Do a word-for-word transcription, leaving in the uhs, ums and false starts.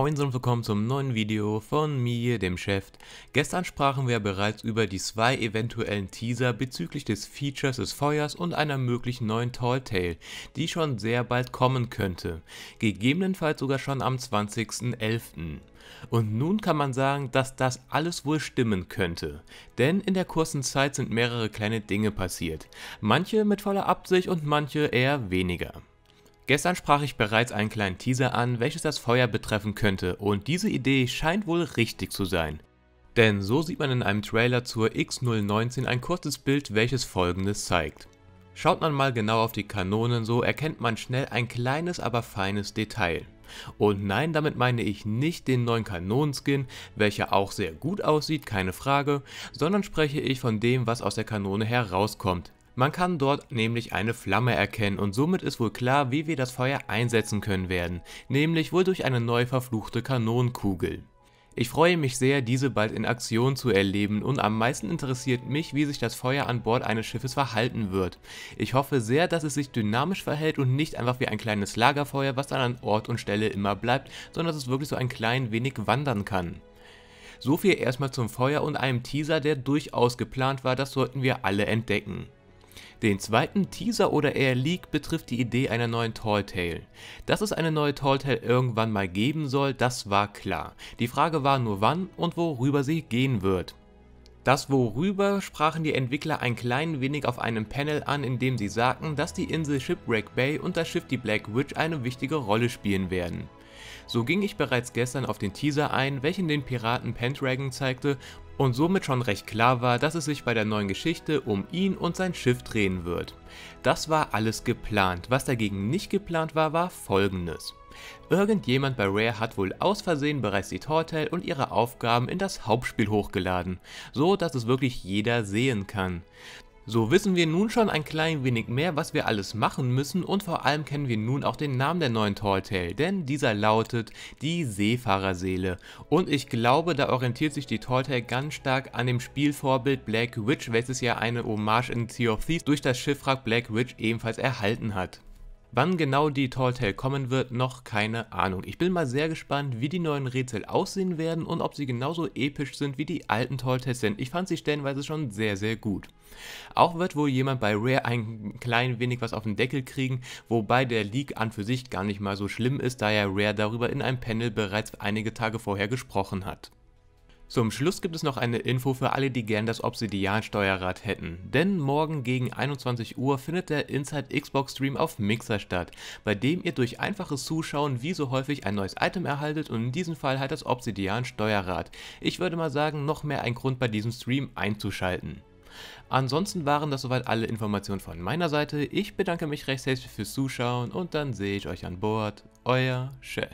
Moin und willkommen zum neuen Video von mir, dem Chef. Gestern sprachen wir bereits über die zwei eventuellen Teaser bezüglich des Features des Feuers und einer möglichen neuen Tall Tale, die schon sehr bald kommen könnte, gegebenenfalls sogar schon am zwanzigsten elften. Und nun kann man sagen, dass das alles wohl stimmen könnte, denn in der kurzen Zeit sind mehrere kleine Dinge passiert, manche mit voller Absicht und manche eher weniger. Gestern sprach ich bereits einen kleinen Teaser an, welches das Feuer betreffen könnte, und diese Idee scheint wohl richtig zu sein. Denn so sieht man in einem Trailer zur X null neunzehn ein kurzes Bild, welches folgendes zeigt. Schaut man mal genau auf die Kanonen, so erkennt man schnell ein kleines, aber feines Detail. Und nein, damit meine ich nicht den neuen Kanonenskin, welcher auch sehr gut aussieht, keine Frage, sondern spreche ich von dem, was aus der Kanone herauskommt. Man kann dort nämlich eine Flamme erkennen und somit ist wohl klar, wie wir das Feuer einsetzen können werden, nämlich wohl durch eine neu verfluchte Kanonenkugel. Ich freue mich sehr, diese bald in Aktion zu erleben, und am meisten interessiert mich, wie sich das Feuer an Bord eines Schiffes verhalten wird. Ich hoffe sehr, dass es sich dynamisch verhält und nicht einfach wie ein kleines Lagerfeuer, was dann an Ort und Stelle immer bleibt, sondern dass es wirklich so ein klein wenig wandern kann. So viel erstmal zum Feuer und einem Teaser, der durchaus geplant war, das sollten wir alle entdecken. Den zweiten Teaser oder eher Leak betrifft die Idee einer neuen Tall Tale. Dass es eine neue Tall Tale irgendwann mal geben soll, das war klar. Die Frage war nur wann und worüber sie gehen wird. Das worüber sprachen die Entwickler ein klein wenig auf einem Panel an, in dem sie sagten, dass die Insel Shipwreck Bay und das Schiff die Blackwyche eine wichtige Rolle spielen werden. So ging ich bereits gestern auf den Teaser ein, welchen den Piraten Pendragon zeigte und somit schon recht klar war, dass es sich bei der neuen Geschichte um ihn und sein Schiff drehen wird. Das war alles geplant, was dagegen nicht geplant war, war folgendes. Irgendjemand bei Rare hat wohl aus Versehen bereits die Tall Tale und ihre Aufgaben in das Hauptspiel hochgeladen, so dass es wirklich jeder sehen kann. So wissen wir nun schon ein klein wenig mehr, was wir alles machen müssen, und vor allem kennen wir nun auch den Namen der neuen Tall Tale, denn dieser lautet die Seefahrerseele, und ich glaube, da orientiert sich die Tall Tale ganz stark an dem Spielvorbild Blackwyche, welches ja eine Hommage in Sea of Thieves durch das Schiffwrack Blackwyche ebenfalls erhalten hat. Wann genau die Tall Tale kommen wird, noch keine Ahnung. Ich bin mal sehr gespannt, wie die neuen Rätsel aussehen werden und ob sie genauso episch sind wie die alten Tall Tales, denn ich fand sie stellenweise schon sehr, sehr gut. Auch wird wohl jemand bei Rare ein klein wenig was auf den Deckel kriegen, wobei der Leak an für sich gar nicht mal so schlimm ist, da ja Rare darüber in einem Panel bereits einige Tage vorher gesprochen hat. Zum Schluss gibt es noch eine Info für alle, die gern das Obsidian Steuerrad hätten, denn morgen gegen einundzwanzig Uhr findet der Inside-Xbox-Stream auf Mixer statt, bei dem ihr durch einfaches Zuschauen wie so häufig ein neues Item erhaltet, und in diesem Fall halt das Obsidian Steuerrad. Ich würde mal sagen, noch mehr ein Grund bei diesem Stream einzuschalten. Ansonsten waren das soweit alle Informationen von meiner Seite, ich bedanke mich recht herzlich fürs Zuschauen und dann sehe ich euch an Bord, euer Chef.